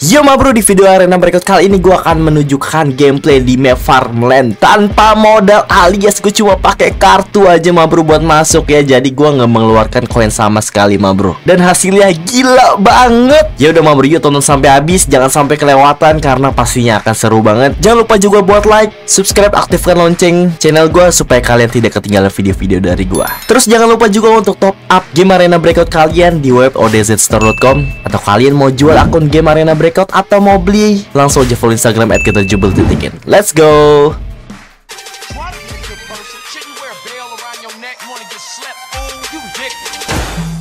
Yo ma bro, di video Arena Breakout kali ini gue akan menunjukkan gameplay di map Farmland tanpa modal, alias gue cuma pakai kartu aja ma bro buat masuk ya. Jadi gue nggak mengeluarkan koin sama sekali ma bro, dan hasilnya gila banget. Ya udah ma bro, yuk tonton sampai habis, jangan sampai kelewatan karena pastinya akan seru banget. Jangan lupa juga buat like, subscribe, aktifkan lonceng channel gue supaya kalian tidak ketinggalan video-video dari gue. Terus jangan lupa juga untuk top up game Arena Breakout kalian di web odzstore.com, atau kalian mau jual akun game Arena Breakout atau mau beli, langsung aja follow Instagram @kitajubel. Let's go.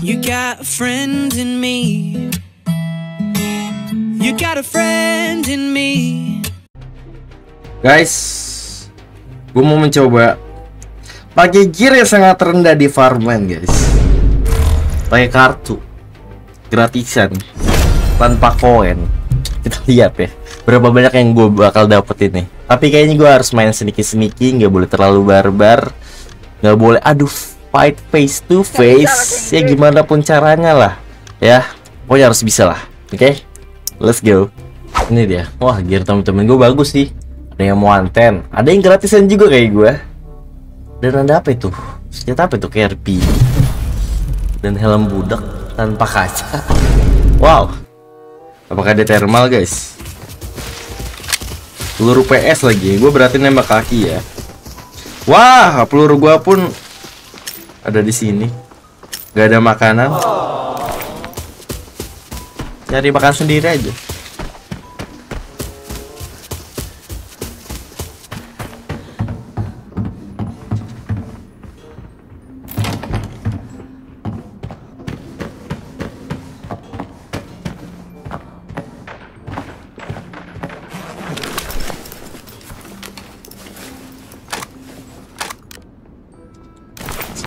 You got a friend in me. You got a friend in me. Guys, gue mau mencoba pakai gear yang sangat rendah di Farmland, guys. Pakai kartu gratisan tanpa koin. Kita lihat ya berapa banyak yang gue bakal dapet ini. Tapi kayaknya gue harus main sneaky-sneaky, nggak boleh terlalu barbar, nggak boleh aduh fight face to face ya, gimana pun caranya lah ya, pokoknya harus bisa lah. Oke, let's go. Ini dia. Wah, gear temen-temen gue bagus sih, ada yang mau anten, ada yang gratisan juga kayak gue. Dan ada apa itu, senjata apa itu, KRP dan helm budak tanpa kaca. Wow, apakah ada thermal guys? Peluru PS lagi, gue berarti nembak kaki ya. Wah, peluru gue pun ada di sini. Gak ada makanan, cari makan sendiri aja.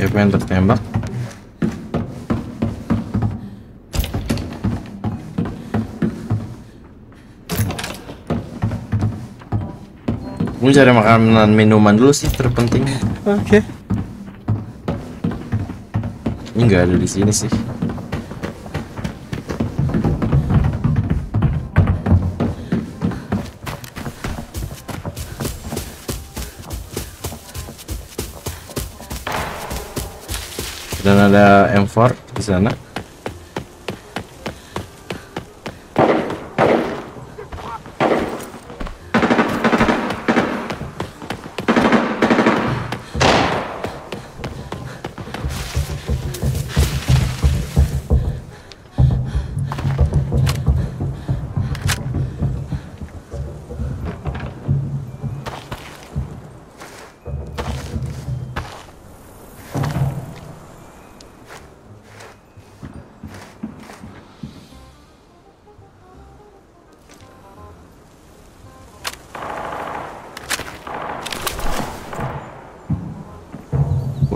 Saya pengen tertembak. Gue cari makanan minuman dulu sih, terpenting. Oke. Ini nggak ada di sini sih. Dan ada M4 di sana.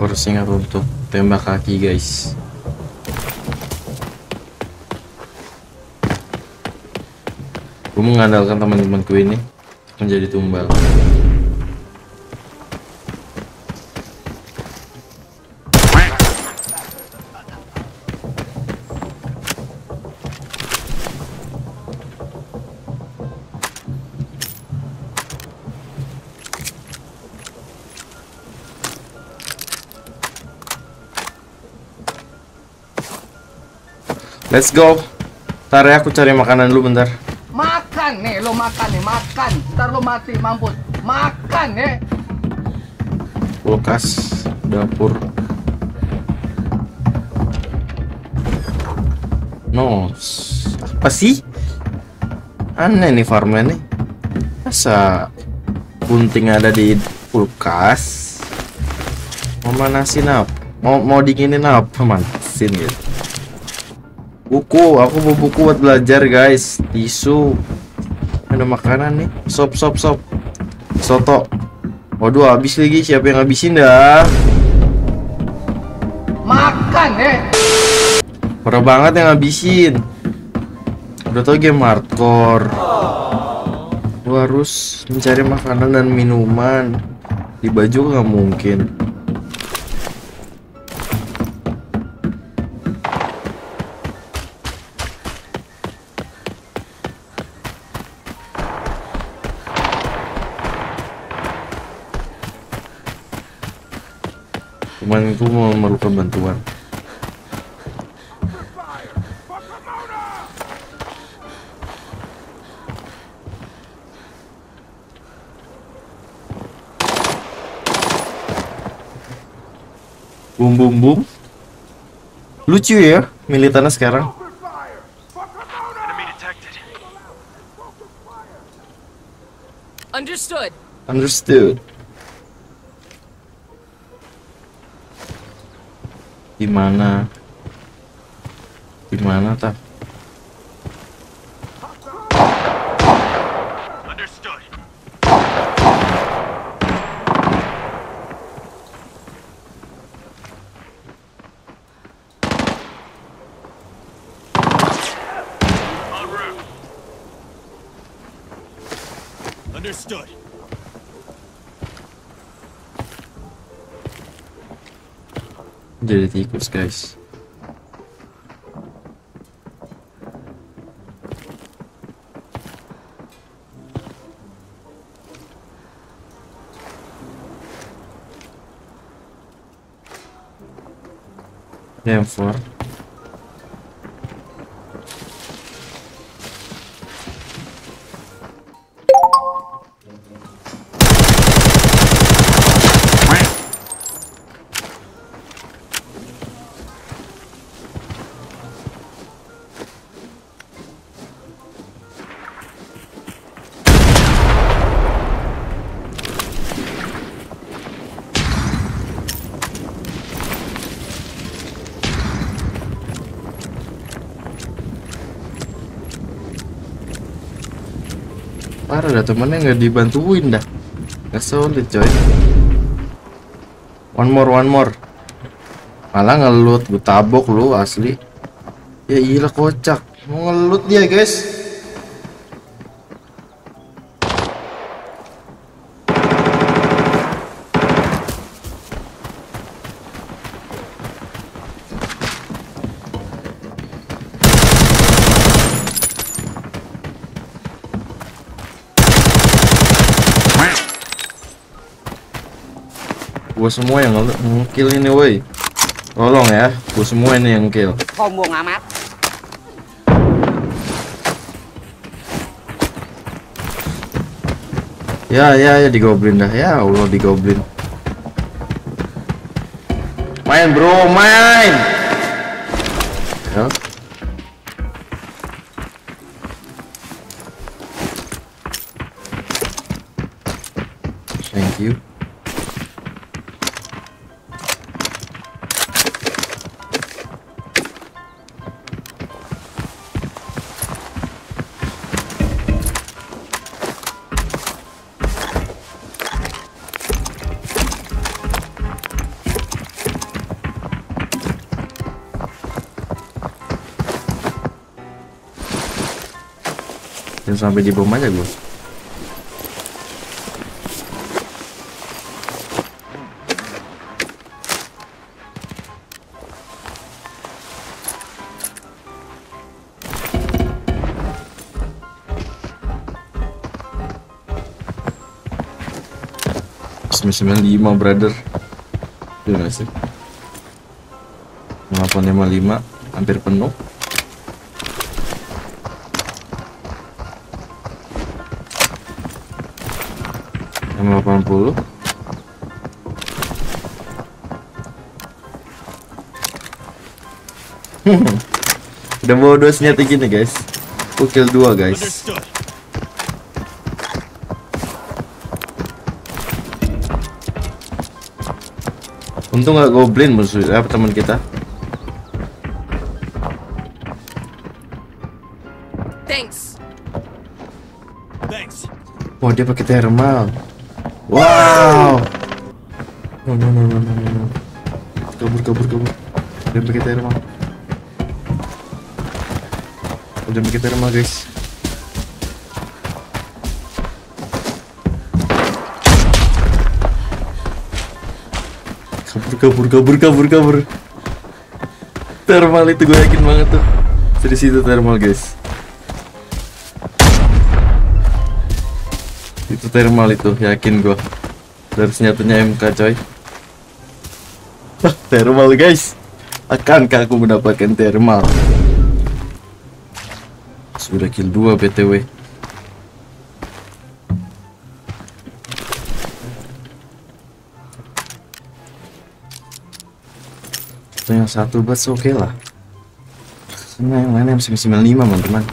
Harus ingat untuk tembak kaki guys. Gue mengandalkan teman-temanku ini menjadi tumbal. Let's go. Ntar ya, aku cari makanan dulu bentar. Makan nih, lo makan nih, makan. Ntar lo mati, mampus. Makan nih. Kulkas, dapur. No, apa sih? Aneh nih Farmland nih. Masa gunting ada di kulkas? Mau manasin apa? Mau dinginin apa? Manasin gitu. Buku, aku mau buku buat belajar guys. Tisu, ada makanan nih. Sop soto. Waduh, habis lagi. Siapa yang habisin dah? Makan eh. Parah banget yang habisin. Udah tau game hardcore. Lu harus mencari makanan dan minuman. Di baju nggak mungkin. Cuman itu memerlukan bantuan. Bum bum bum. Lucu ya militannya sekarang. Understood. Understood. Dimana? Dimana tak? Understood. Jadi tikus, guys. M4. Parah dah, temennya nggak dibantuin dah. Nggak solid coy. One more, one more. Malah ngelut, gue tabok lu asli. Ya iyalah kocak. Mau ngelut dia guys. Gua semua yang nge-kill ini woi. Tolong ya, gua semua ini yang kill. Sombong amat. Ya ya ya, digoblin dah ya Allah, digoblin. Main bro, main. Ya. Thank you. Sampai di bom aja gue. Sembilan lima brother. Gimana sih? 855 hampir penuh. M80. Udah bawa 2 senjata gini guys. Kill 2 guys. Untung gak goblin musuh apa teman kita. Thanks. Oh dia pakai thermal. Wow. No. Kabur. Udah pakai thermal guys. Kabur. Thermal itu gue yakin banget tuh. Dari situ thermal guys. Itu thermal itu, yakin gua. Dari senjatanya MK coy. thermal guys. Akankah aku mendapatkan thermal? Sudah kill 2 btw. Yang satu buat oke okay lah. Nah, yang lainnya M95 teman-teman.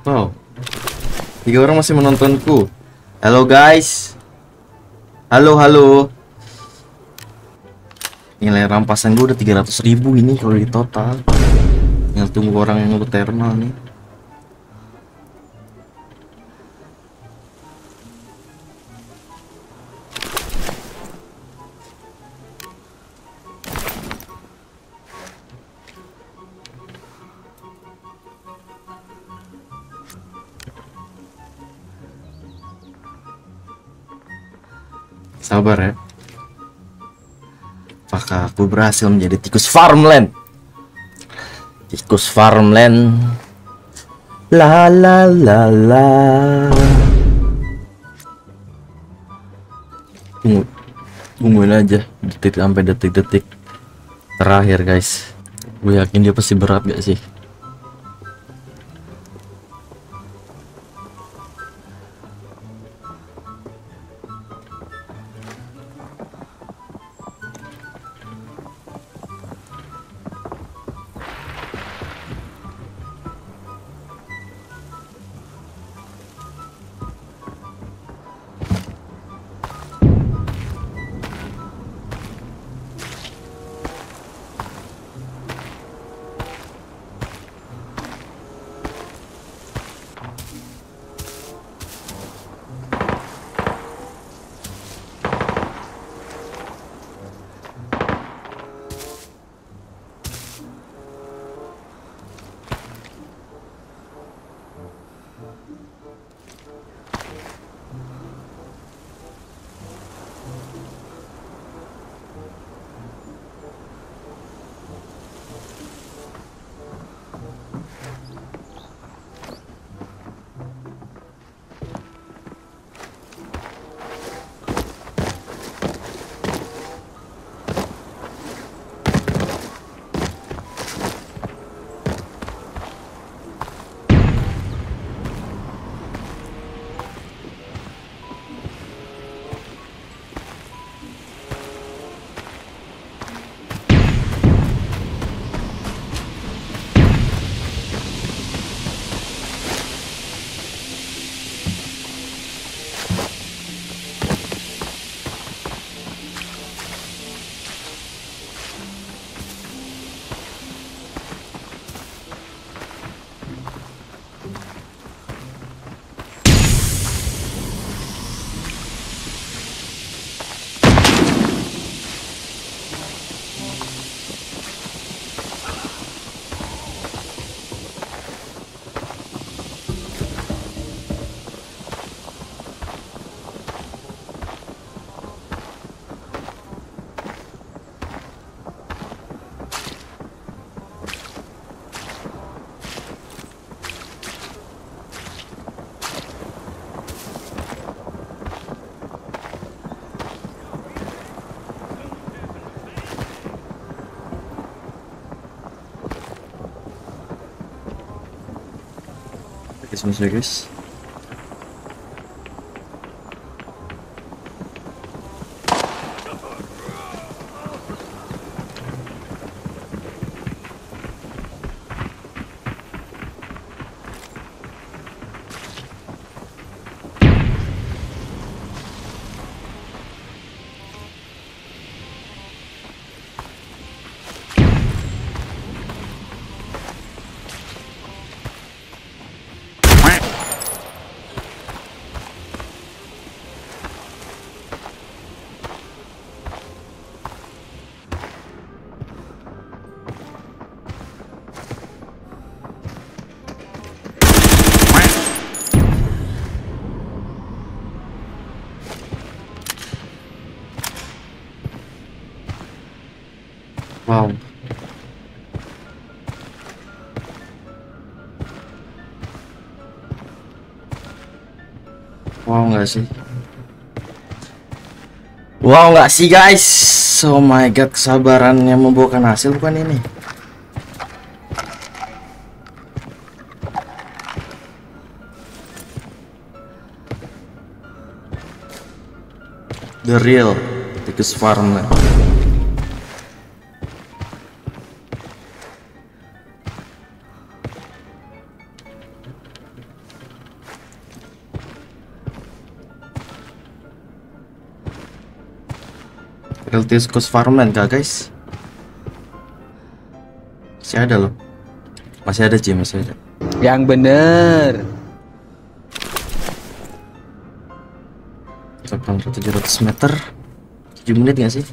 Wow, 3 orang masih menontonku. Halo guys. Halo, halo. Nilai rampasan gue udah 300.000 ini kalau di total. Yang tunggu orang yang ngeluh thermal nih. Sabar ya. Apakah aku berhasil menjadi tikus farmland? Tikus farmland. La la la la. Tungguin aja detik sampai detik-detik terakhir guys. Gue yakin dia pasti berat gak sih? Semuanya guys. Wow. Wow nggak sih guys, oh my god, kesabarannya membuahkan hasil bukan ini. The real tikus Farmland. Tikus Farmland kah guys? Masih ada loh. Masih ada sih, masih ada. Yang bener 800-700 meter. 7 menit gak sih?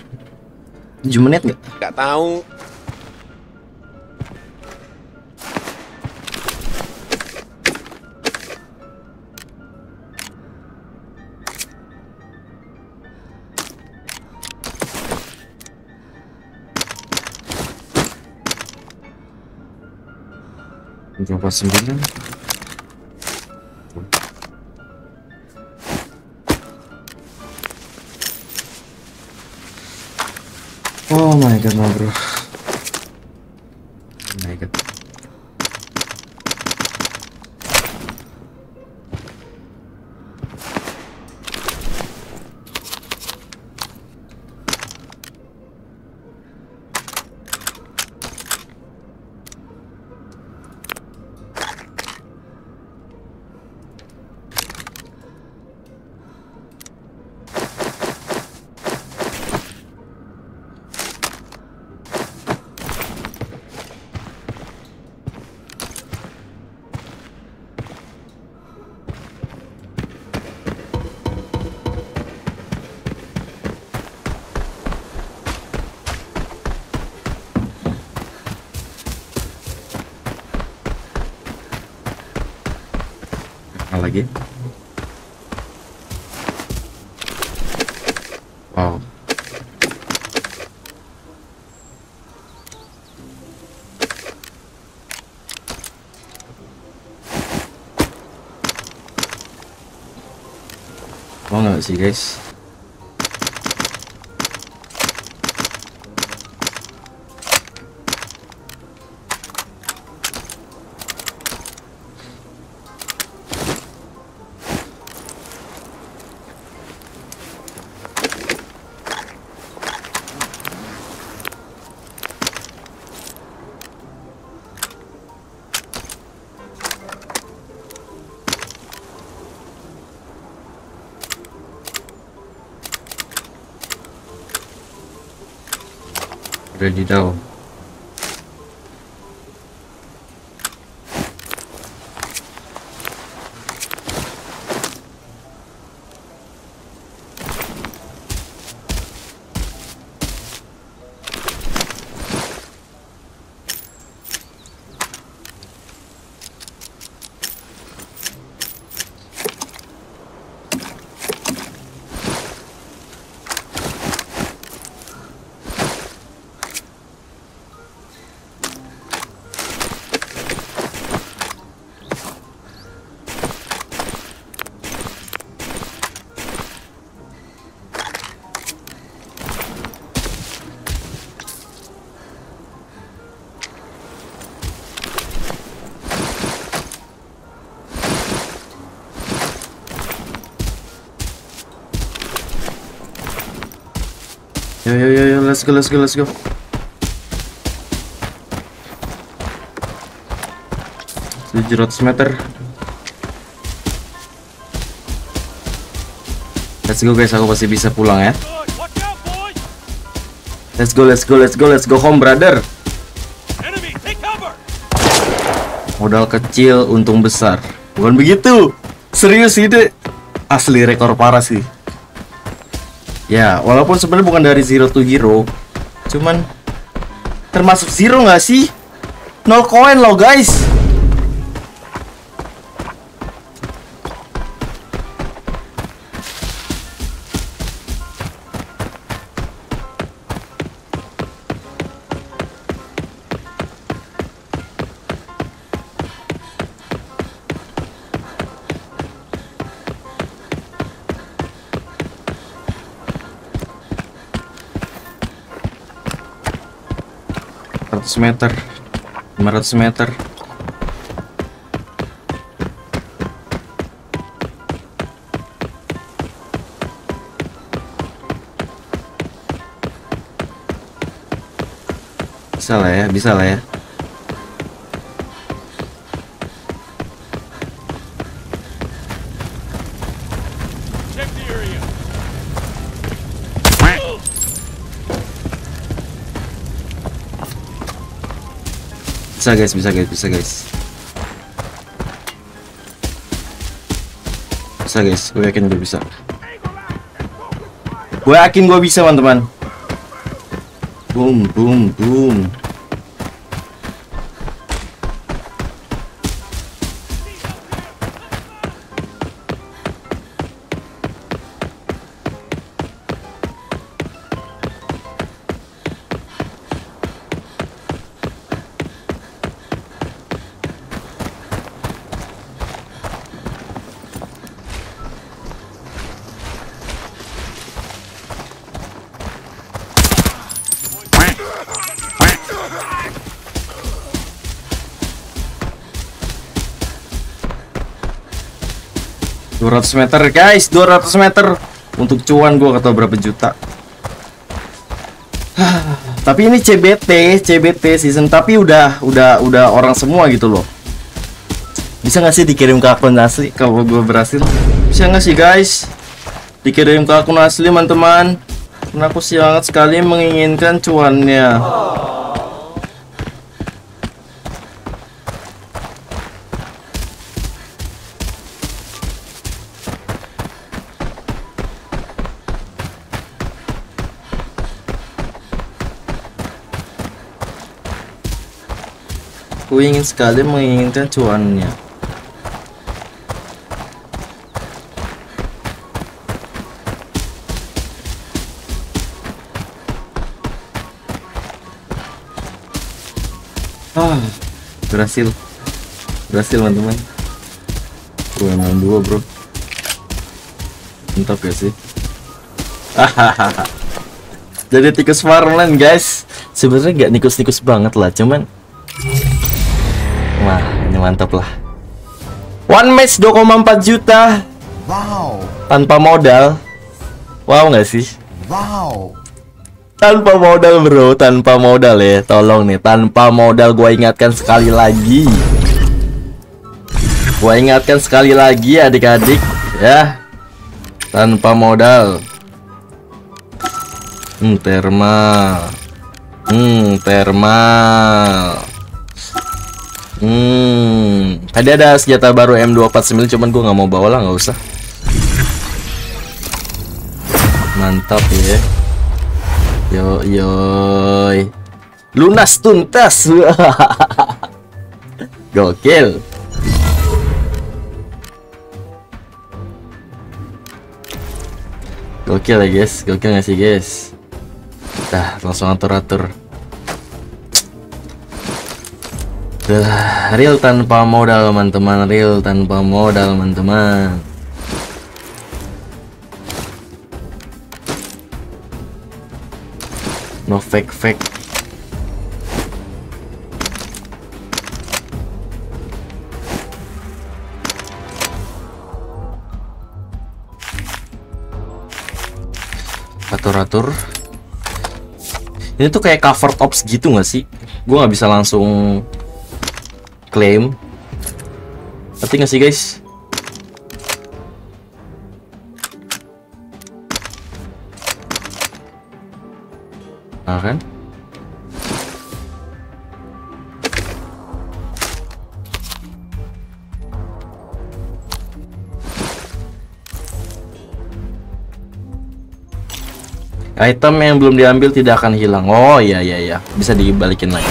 7 menit gak? Gak tahu. Berapa 9? Oh my god, bro. Oh my god. Lagi. Wow. Mau nggak sih guys? Udah di daun. Yo, let's go. Tujuh ratus meter. Let's go guys, aku pasti bisa pulang ya. Let's go home brother. Modal kecil, untung besar. Bukan begitu? Serius itu asli rekor parah sih. Ya, walaupun sebenarnya bukan dari 0 to hero, cuman termasuk zero nggak sih? 0 koin loh guys. meter, 500 meter. Bisa lah ya, bisa lah ya. Bisa guys, bisa guys, bisa guys. Bisa guys, gue yakin gue bisa. Gue yakin gue bisa, teman-teman. Boom, boom, boom. Meter guys, 200 meter untuk cuan gua kata berapa juta. Tapi ini CBT season, tapi udah orang semua gitu loh. Bisa nggak sih dikirim ke akun asli kalau gua berhasil? Bisa nggak sih guys dikirim ke akun asli, teman-teman? Karena aku sangat sekali menginginkan cuannya. Aku ingin sekali menginginkan cuannya. Ah, berhasil. Berhasil, teman-teman. Bro, emang dua, bro. Mantap ya sih. Hahaha. Jadi tikus Farmland, guys. Sebenarnya nggak nikus-nikus banget lah, cuman wah, ini mantap lah. One match 2,4 juta. Wow. Tanpa modal. Wow nggak sih? Wow. Tanpa modal bro, tanpa modal ya. Tolong nih, tanpa modal. Gua ingatkan sekali lagi. Gua ingatkan sekali lagi adik-adik ya. Tanpa modal. Thermal. Thermal. Tadi ada senjata baru M249, cuman gue nggak mau bawa lah, nggak usah. Mantap ya. Yo yoi. Lunas tuntas. Gokil. Gokil ya guys, gokil nggak sih guys? Dah, langsung atur-atur. Real tanpa modal, teman-teman. Real tanpa modal, teman-teman. No fake fake. Atur-atur. Ini tuh kayak cover ops gitu nggak sih? Gue nggak bisa langsung claim, ngerti nggak sih guys? Nah kan? Item yang belum diambil tidak akan hilang. Oh iya iya iya, bisa dibalikin lagi.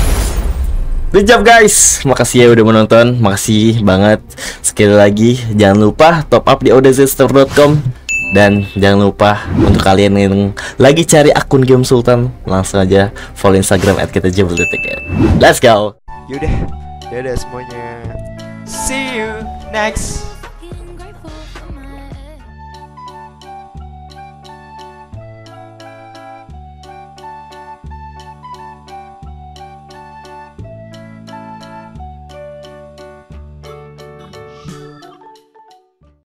Good job guys, makasih ya udah menonton, makasih banget. Sekali lagi jangan lupa top up di odzstore.com. Dan jangan lupa untuk kalian yang lagi cari akun game Sultan, langsung aja follow Instagram @kitajebeldetik. Let's go. Yaudah semuanya, see you next.